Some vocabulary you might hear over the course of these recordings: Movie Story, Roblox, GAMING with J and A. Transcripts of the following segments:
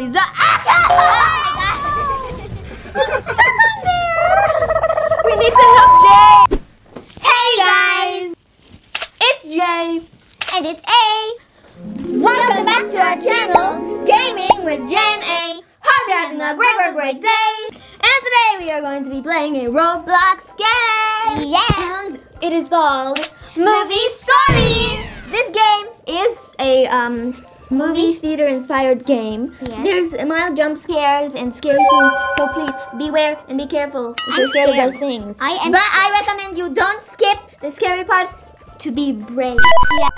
Lisa. Oh my god! Stuck on there! We need to help Jay! Hey guys! It's Jay. And it's A. Welcome back to our channel, Gaming with Jay and A. Hope you're having a great day! And today we are going to be playing a Roblox game! Yes! And it is called Movie Story! This game is a movie theater inspired game. Yes. There's mild jump scares and scary scenes, so please beware and be careful if you're scared of those things. I recommend you don't skip the scary parts to be brave. Yeah.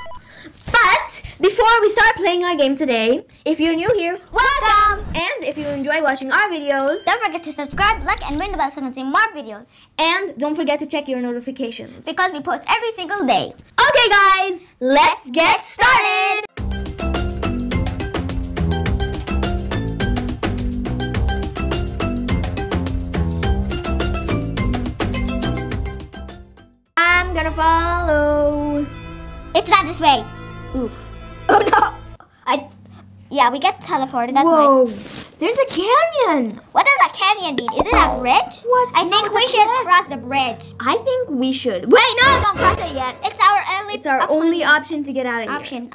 But before we start playing our game today, if you're new here, welcome! And if you enjoy watching our videos, don't forget to subscribe, like, and ring the bell so you can see more videos. And don't forget to check your notifications, because we post every single day. Okay guys, let's get started! I'm gonna follow. It's not this way. Oof. Oh no! Yeah, we get teleported. That's nice. There's a canyon! What does a canyon mean? Is it a bridge? I think we should cross the bridge. I think we should. Wait, no, don't cross it yet. It's our only option to get out of here.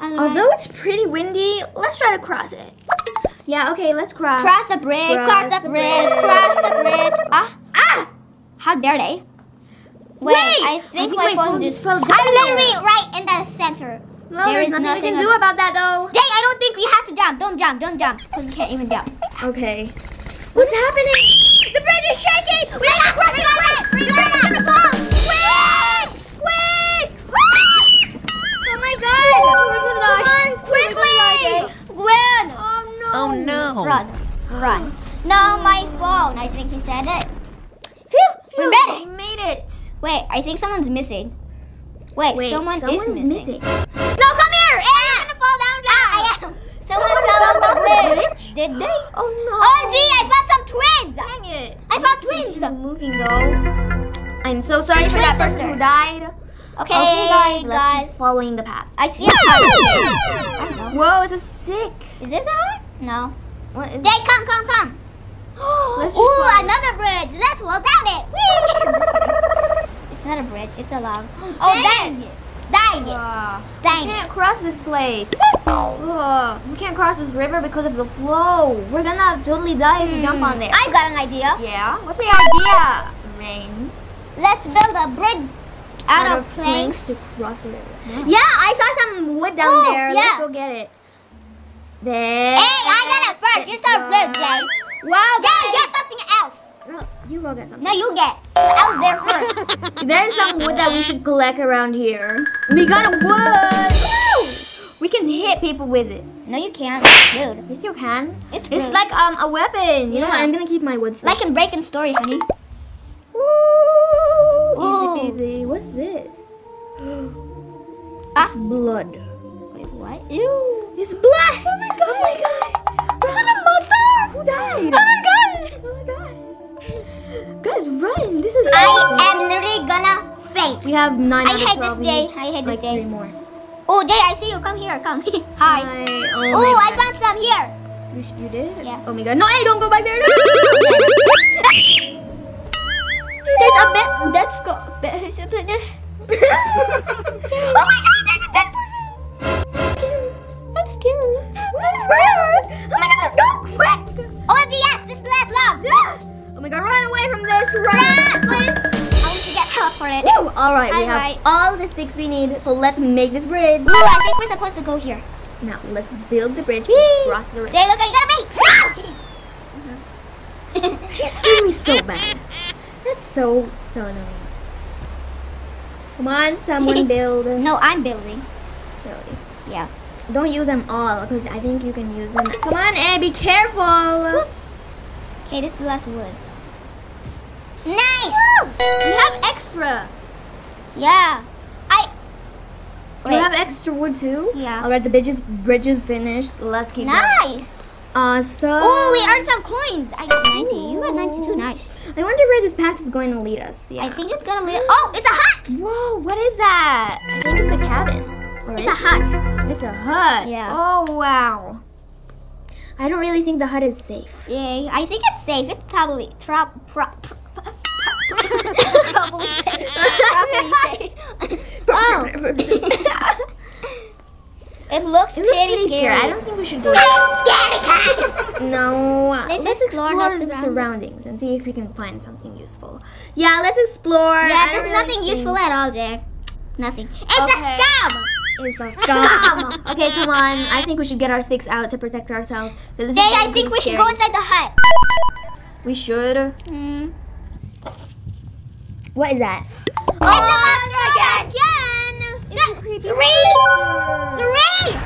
Although it's pretty windy, let's try to cross it. Yeah, okay, let's cross. Cross the bridge, cross the bridge. Ah! How dare they? Wait, I think my phone just fell down. I'm literally right in the center. Well, there is nothing we can do about that though. Jay, I don't think we have to jump. Don't jump, don't jump. We can't even jump. Okay. What's happening? The bridge is shaking! We have to cross it! We're gonna fall! Quick! Quick! Oh my god! We're gonna die. Run quickly! Run! Oh no! Oh no! Run! Run! No, my phone. I think he said it. Phew! We made it! We made it! Wait, I think someone's missing. Wait, someone is missing. No, come here! Hey, I'm gonna fall down now! I am! Someone fell on the bridge. Did they? Oh no! OMG, I found some twins! Dang it! I found twins! Moving though. I'm so sorry for that person who died. Okay, guys, let's keep following the path. I see a hut. Whoa, it's a stick. Is this a hut? No. What is Jay, come! Ooh, another bridge! Let's walk down it! It's not a bridge, it's a log. Oh, dang it! Dang it! We can't cross this place. We can't cross this river because of the flow. We're gonna totally die if we jump on there. I got an idea. Yeah? What's the idea, Rain? Let's build a bridge out of planks to cross the river. Yeah, I saw some wood down there. Yeah. Let's go get it. There. Hey, I got it first. You saw a bridge, Jay. Wow, Jay, get something else. You go get something. No, you get. I was there first. There's some wood that we should collect around here. We got a wood. Woo! We can hit people with it. No, you can't. It's rude. Yes, you can. It's like a weapon. You know what? I'm gonna keep my wood. Like in Breaking Story, honey. Ooh. Easy peasy. What's this? It's blood. Wait, what? Ew. It's blood. Oh my god. Oh my god. Was it a monster? Who died? Oh my god. Oh my god. Guys, run! This is awesome. I am literally gonna faint. We have 9 out of 12. I hate this day. 3 more. Oh, Jay, I see you. Come here. Come. Hi. Oh, I found some here. You did? Yeah. Oh my god. No, hey, don't go back there. No. There's a bed. Let's go. Oh my god, there's a dead person. I'm scared. Oh my god, let's go quick. Oh, yes, this last log. Yeah. Oh my god, run away from this! Run, please! I want to get help for it. Alright, we have all the sticks we need, so let's make this bridge. Ooh, I think we're supposed to go here. Now, let's build the bridge across the river. Jay, look, I got a bait! She scared me so bad. That's so annoying. Come on, someone build. No, I'm building. Really? Yeah. Don't use them all, because I think you can use them. Come on, Ed, be careful! Okay, this is the last wood. Nice! Woo! We have extra. Yeah. We have extra wood too? Yeah. Alright, the bridge is finished. Let's keep going. Nice! Awesome. Oh, we earned some coins. I got 90. You got 92. Nice. I wonder where this path is going to lead us. Yeah. I think it's going to lead... Oh, it's a hut! Whoa, what is that? I think it's a cabin. It's a hut. It's a hut. Yeah. Oh, wow. I don't really think the hut is safe. Yeah, I think it's safe. It's probably probably safe. Probably safe. Oh. It looks pretty scary. I don't think we should go. No. Let's explore the surroundings and see if we can find something useful. Yeah, let's explore. Yeah, there's nothing useful at all there. Nothing. It's a scam! It's a scam. Okay, come on. I think we should get our sticks out to protect ourselves. Hey, I think we should go inside the hut. We should? Mm. What is that? Oh, it's a monster again! It's creepy. Three! Really?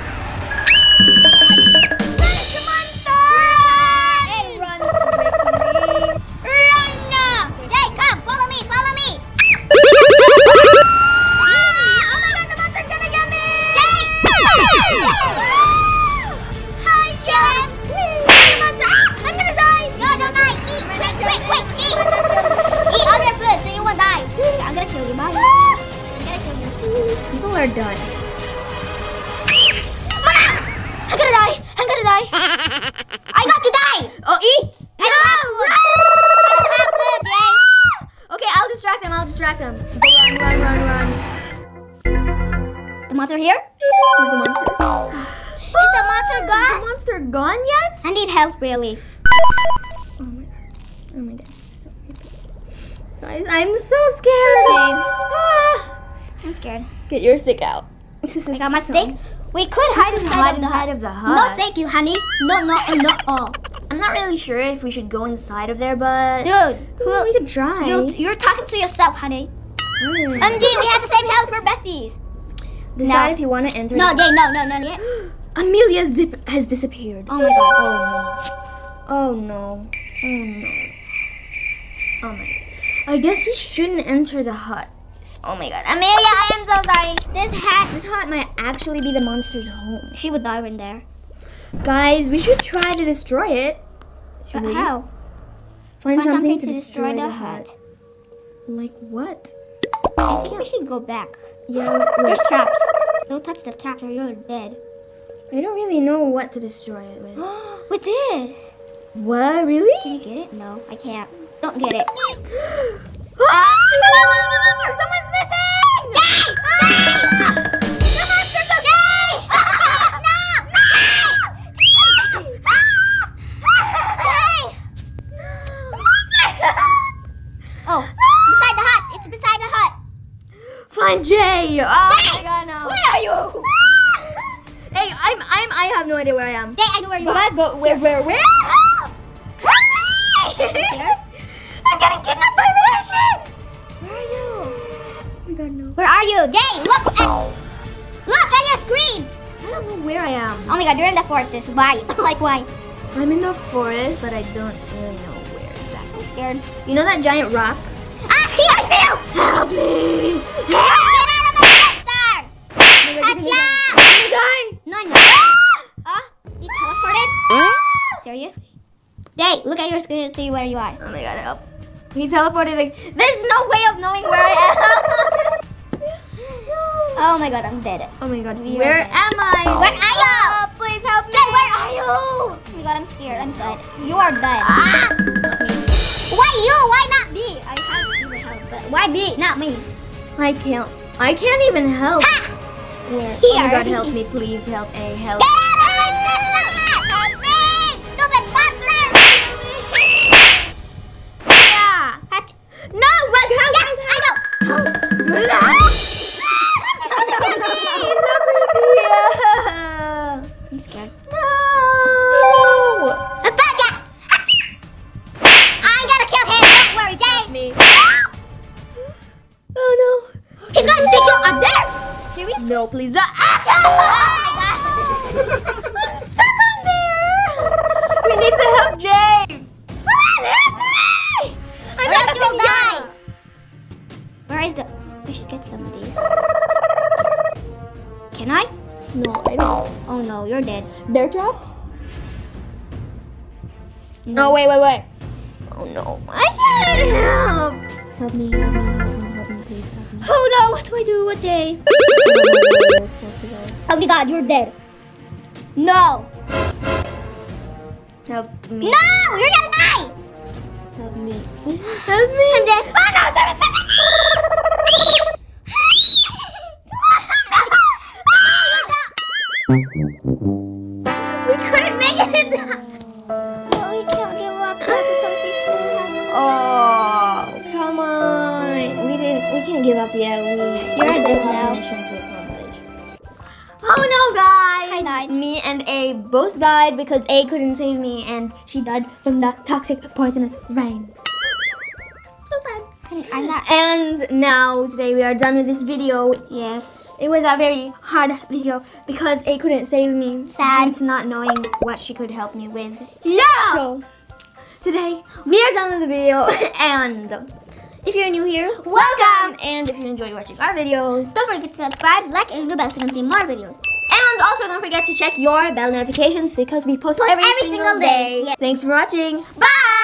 Oh my god. Oh my god. So creepy. I'm so scared. Ah. I'm scared. Get your stick out. I got my stick. We could hide inside of the hut. No, thank you, honey. No, no, and no. Oh. I'm not really sure if we should go inside of there, but dude, we could try. You're talking to yourself, honey. Mm. Indeed, we have the same health. We're besties. Decide if you want to enter. No, Jay. No, no, no, no. Amelia has disappeared. Oh my god. Oh no. Oh no. Oh no. Oh my god. I guess we shouldn't enter the hut. Oh my god. Amelia, I am so sorry. This hut might actually be the monster's home. She would die in there. Guys, we should try to destroy it. Should we? How? Find something to destroy the hut. Like what? I think we should go back. Yeah. There's traps. Don't touch the traps or you're dead. I don't really know what to destroy it with. With this? What? Really? Can you get it? No, I can't. Don't get it. Ah! Someone's missing! Jay! Ah! The monster's okay! Jay! Ah! No! No! Jay! Ah! Jay! The monster! Oh, it's beside the hut. It's beside the hut. Find Jay! Oh Jay! My god, no. Where are you? Hey, I have no idea where I am. Jay, I know where you are. But where? Oh! I'm getting kidnapped by Russian! Where are you? Oh my god, no. Where are you? Jay, look at your screen! I don't know where I am. Oh my god, you're in the forest. Why? Like why? I'm in the forest, but I don't really know where exactly. I'm scared. You know that giant rock? Ah, here, I see you! Help me! Get out of the monster! Atcha! No, no. You teleported? Seriously? Jay, look at your screen to see where you are. Oh my god, help. He teleported. Like, there's no way of knowing where I am. Oh my god, I'm dead. Oh my god, where am I? Where are you? Oh, please help me. Jay, where are you? Oh my god, I'm scared. I'm dead. You are dead. Ah! Why you? Why not me? I can't even help, but why me? Not me. I can't even help. Ha! Here. Oh my god, help me, please. Help A, help. Get out of my sister! Stupid monster! Yeah! No, help! Yes, I know! Help! I'm scared. No! A bug! I gotta kill him! Don't worry, Dave! Me. Oh no. He's gonna stick you up there! Seriously? No, please. Oh my god. I'm stuck on there. We need to help Jay. Come on, help me. I'm not going to die. Where is the... We should get some of these. Can I? No, I don't. Oh no, you're dead. Bear traps? No, wait. Oh no. I can't help. Help me, please. Oh no, what do I do with Jay? Oh my god, you're dead. No. Help me. No! You're gonna die! Help me. Help me! I'm dead. Oh no! Sorry! We couldn't make it! No, we can't give up because we still have to. Oh, come on. We can't give up yet. You're dead now. Oh no, guys! I died. Me and A both died because A couldn't save me, and she died from the toxic poisonous rain. So sad. I'm not. And now today we are done with this video. Yes. It was a very hard video because A couldn't save me. Sad. Due to not knowing what she could help me with. Yeah. So today we are done with the video, and if you're new here, welcome! And if you enjoy watching our videos, don't forget to subscribe, like, and ring the bell so you can see more videos. And also don't forget to check your bell notifications because we post every single day. Yes. Thanks for watching. Bye!